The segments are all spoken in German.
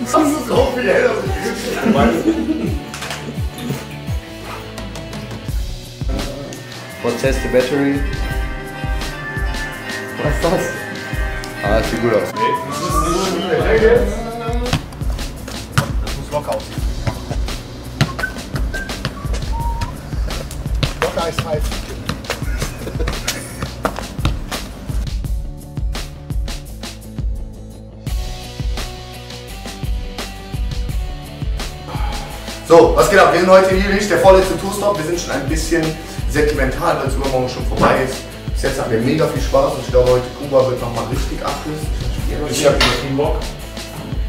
Das ist so viel heller. Let's test the battery. Was ist das? Ah, das sieht gut aus. Das muss locker aussehen. Locker ist heiß. So, was geht ab? Wir sind heute hier nicht der vorletzte Tourstop. Wir sind schon ein bisschen sentimental, weil es übermorgen schon vorbei ist. Bis jetzt haben wir mega viel Spaß und ich glaube, heute Kuba wird nochmal richtig abgerissen. Ich habe übertrieben Bock.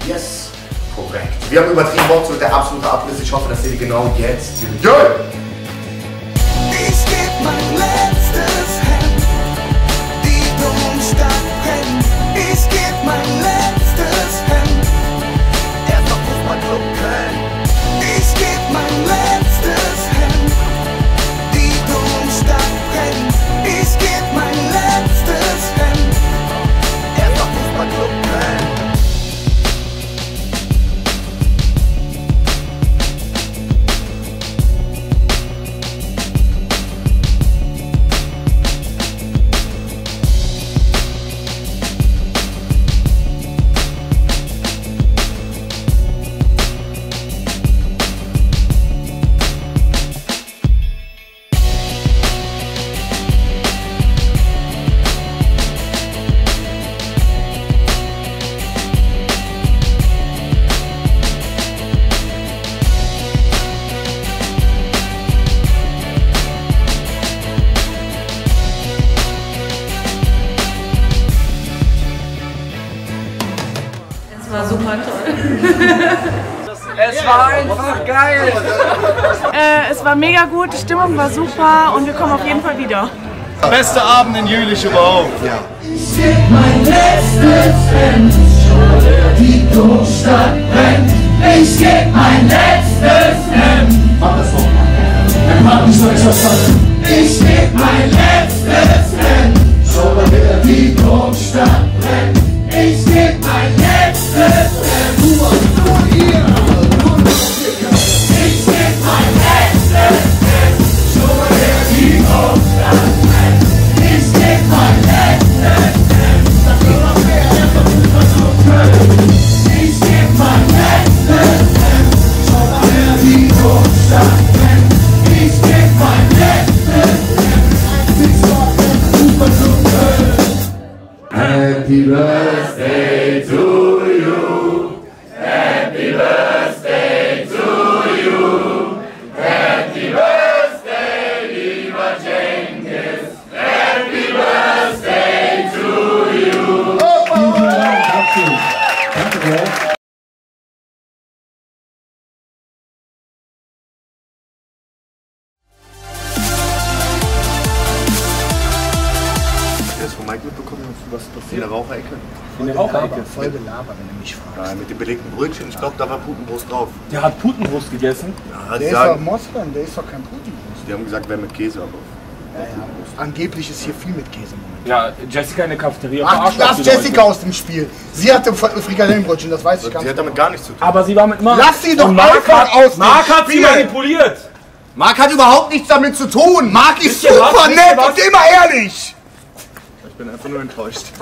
Yes, korrekt. Wir haben übertrieben Bock, es wird der absolute Abriss. Ich hoffe, dass ihr die genau jetzt Ich geb mein letztes Hemd, die Domstadt kennt. Ich geb mein letztes Hemd, der Fußballclub Köln. Ich geb mein letztes Hemd, die Domstadt kennt. Ich geb mein letztes Hemd, der Fußballclub Köln. Geil! Es war mega gut, die Stimmung war super und wir kommen auf jeden Fall wieder. Bester Abend in Jülich überhaupt. Ja. Ich geb mein letztes Hemd, die Domstadt brennt. Ich geb mein letztes Hemd. Mach das nochmal. Ich geb mein letztes Hemd, die Domstadt brennt. Ich geb mein letztes Hemd. Happy birthday to you. Happy birthday to you. Happy birthday, lieber Cengiz. Happy birthday to you. Danke. In der Raucherecke. Voll belabert, wenn du mich fragst. Ja, mit dem belegten Brötchen, ich glaube, da war Putenbrust drauf. Der hat Putenbrust gegessen? Ja, der ist doch Moslem, der ist doch kein Putenbrust. Die haben gesagt, wer mit Käse, aber... Ja. Angeblich ist hier viel mit Käse im Moment. Ja, Jessica in der Cafeteria verarscht. Lass Jessica aus dem Spiel. Sie hatte Frikadellenbrötchen, das weiß ich gar nicht. Sie hat damit gar nichts zu tun. Aber sie war mit Marc. Lass sie doch einfach aus. Marc hat sie manipuliert. Marc hat überhaupt nichts damit zu tun. Marc ist super nett und immer ehrlich. Ich bin einfach nur enttäuscht.